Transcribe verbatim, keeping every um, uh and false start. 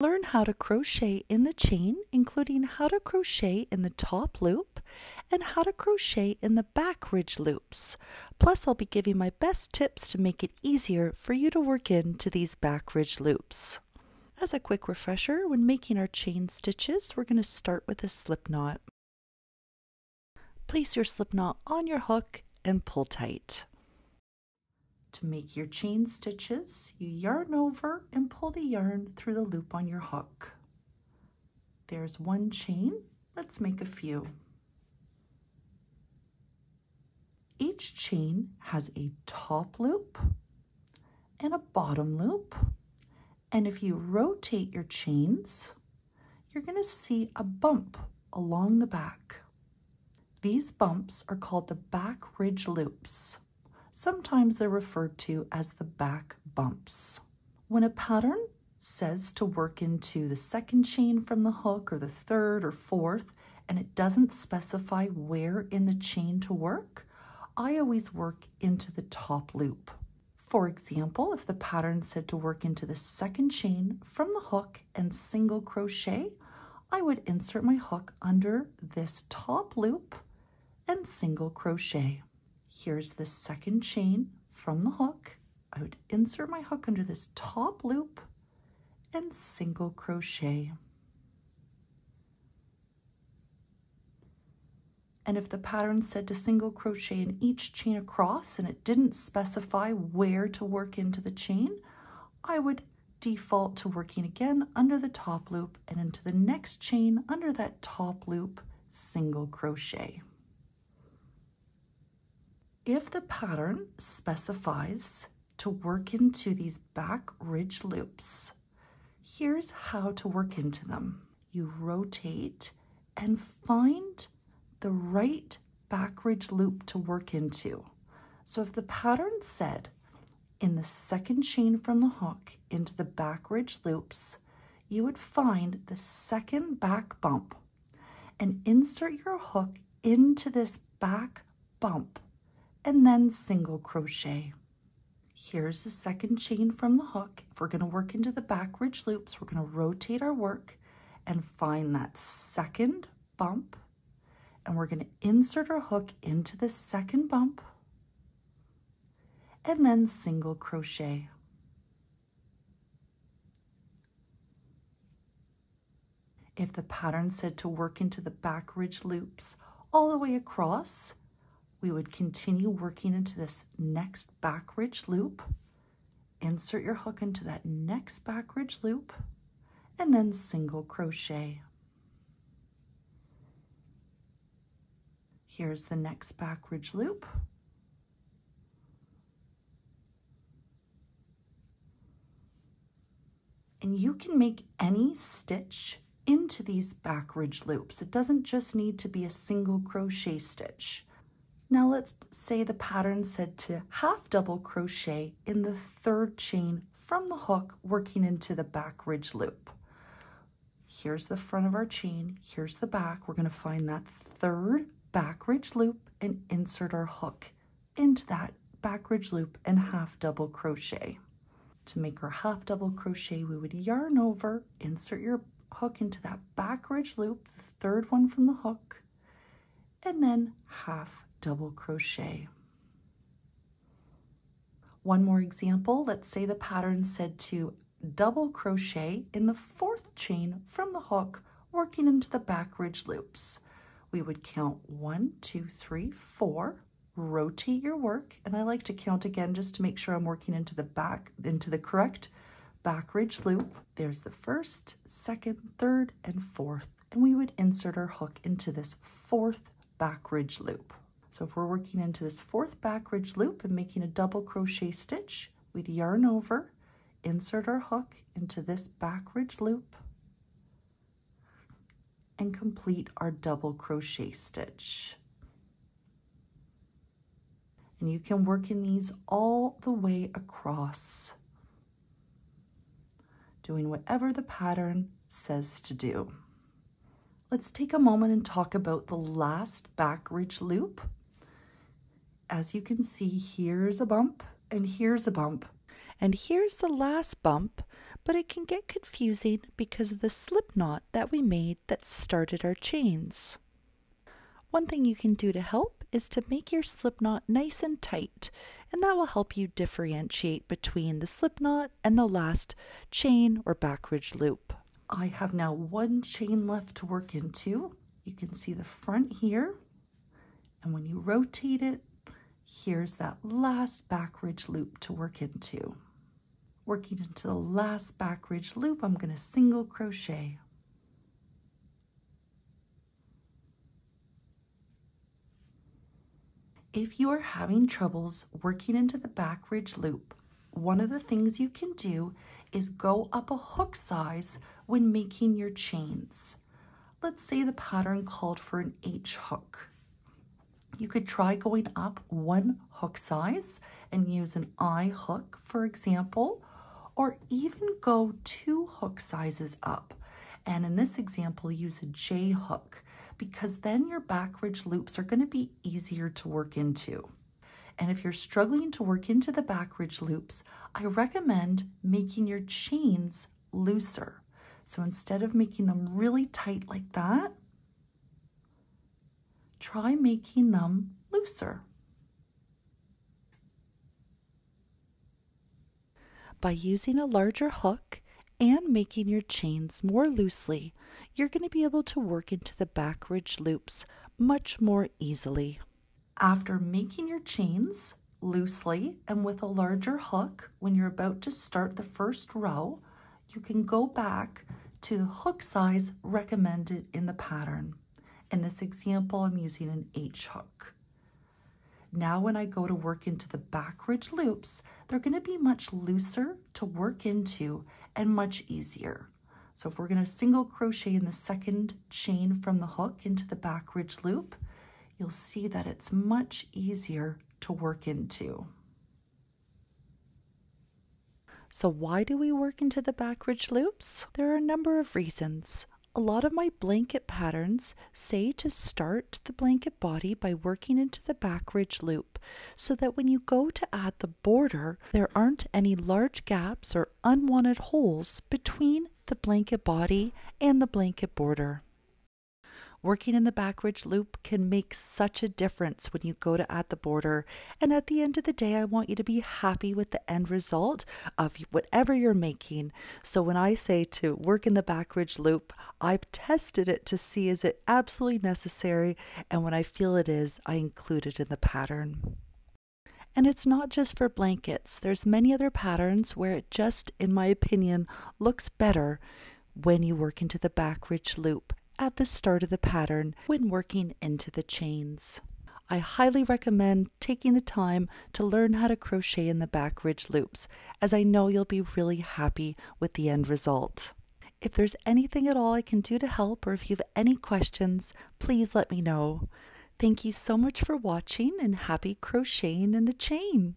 Learn how to crochet in the chain, including how to crochet in the top loop and how to crochet in the back ridge loops. Plus, I'll be giving my best tips to make it easier for you to work into these back ridge loops. As a quick refresher, when making our chain stitches, we're going to start with a slip knot. Place your slip knot on your hook and pull tight. To make your chain stitches, you yarn over and pull the yarn through the loop on your hook. There's one chain. Let's make a few. Each chain has a top loop and a bottom loop. And if you rotate your chains, you're going to see a bump along the back. These bumps are called the back ridge loops. Sometimes they're referred to as the back bumps. When a pattern says to work into the second chain from the hook or the third or fourth, and it doesn't specify where in the chain to work, I always work into the top loop. For example, if the pattern said to work into the second chain from the hook and single crochet, I would insert my hook under this top loop and single crochet. Here's the second chain from the hook. I would insert my hook under this top loop and single crochet. And if the pattern said to single crochet in each chain across and it didn't specify where to work into the chain, I would default to working again under the top loop and into the next chain under that top loop, single crochet. If the pattern specifies to work into these back ridge loops, here's how to work into them. You rotate and find the right back ridge loop to work into. So if the pattern said in the second chain from the hook into the back ridge loops, you would find the second back bump and insert your hook into this back bump and then single crochet. Here's the second chain from the hook. If we're going to work into the back ridge loops, we're going to rotate our work and find that second bump, and we're going to insert our hook into the second bump and then single crochet. If the pattern said to work into the back ridge loops all the way across, we would continue working into this next back ridge loop, insert your hook into that next back ridge loop, and then single crochet. Here's the next back ridge loop. And you can make any stitch into these back ridge loops. It doesn't just need to be a single crochet stitch. Now let's say the pattern said to half double crochet in the third chain from the hook working into the back ridge loop. Here's the front of our chain, here's the back. We're going to find that third back ridge loop and insert our hook into that back ridge loop and half double crochet. To make our half double crochet, we would yarn over, insert your hook into that back ridge loop, the third one from the hook, and then half double crochet. One more example, let's say the pattern said to double crochet in the fourth chain from the hook working into the back ridge loops. We would count one, two, three, four, rotate your work, and I like to count again just to make sure I'm working into the back, into the correct back ridge loop. There's the first, second, third, and fourth, and we would insert our hook into this fourth back ridge loop. So if we're working into this fourth back ridge loop and making a double crochet stitch, we'd yarn over, insert our hook into this back ridge loop, and complete our double crochet stitch. And you can work in these all the way across, doing whatever the pattern says to do. Let's take a moment and talk about the last back ridge loop. As you can see, here's a bump and here's a bump. And here's the last bump, but it can get confusing because of the slip knot that we made that started our chains. One thing you can do to help is to make your slip knot nice and tight, and that will help you differentiate between the slip knot and the last chain or backridge loop. I have now one chain left to work into. You can see the front here, and when you rotate it, here's that last backridge loop to work into. Working into the last backridge loop, I'm going to single crochet. If you are having troubles working into the backridge loop, one of the things you can do is go up a hook size when making your chains. Let's say the pattern called for an H hook. You could try going up one hook size and use an I hook, for example, or even go two hook sizes up. And in this example, use a J hook, because then your backridge loops are going to be easier to work into. And if you're struggling to work into the backridge loops, I recommend making your chains looser. So instead of making them really tight like that, try making them looser. By using a larger hook and making your chains more loosely, you're going to be able to work into the backridge loops much more easily. After making your chains loosely and with a larger hook, when you're about to start the first row, you can go back to the hook size recommended in the pattern. In this example, I'm using an H hook. Now when I go to work into the backridge loops, they're going to be much looser to work into and much easier. So if we're going to single crochet in the second chain from the hook into the backridge loop, you'll see that it's much easier to work into. So why do we work into the backridge loops? There are a number of reasons. A lot of my blanket patterns say to start the blanket body by working into the backridge loop so that when you go to add the border, there aren't any large gaps or unwanted holes between the blanket body and the blanket border. Working in the backridge loop can make such a difference when you go to add the border, and at the end of the day, I want you to be happy with the end result of whatever you're making. So when I say to work in the backridge loop, I've tested it to see is it absolutely necessary, and when I feel it is, I include it in the pattern. And it's not just for blankets. There's many other patterns where it just, in my opinion, looks better when you work into the backridge loop at the start of the pattern when working into the chains. I highly recommend taking the time to learn how to crochet in the backridge loops, as I know you'll be really happy with the end result. If there's anything at all I can do to help, or if you have any questions, please let me know. Thank you so much for watching, and happy crocheting in the chain!